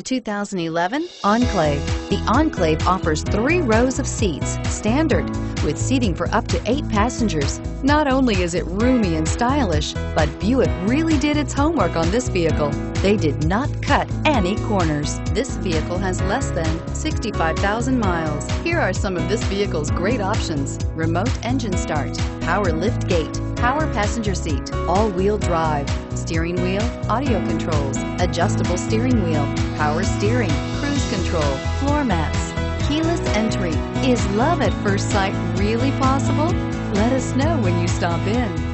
The 2011 Enclave. The Enclave offers 3 rows of seats, standard, with seating for up to 8 passengers. Not only is it roomy and stylish, but Buick really did its homework on this vehicle. They did not cut any corners. This vehicle has less than 65,000 miles. Here are some of this vehicle's great options: remote engine start, power lift gate, power passenger seat, all-wheel drive, steering wheel audio controls, adjustable steering wheel, power steering, cruise control, floor mats, keyless entry. Is love at first sight really possible? Let us know when you stop in.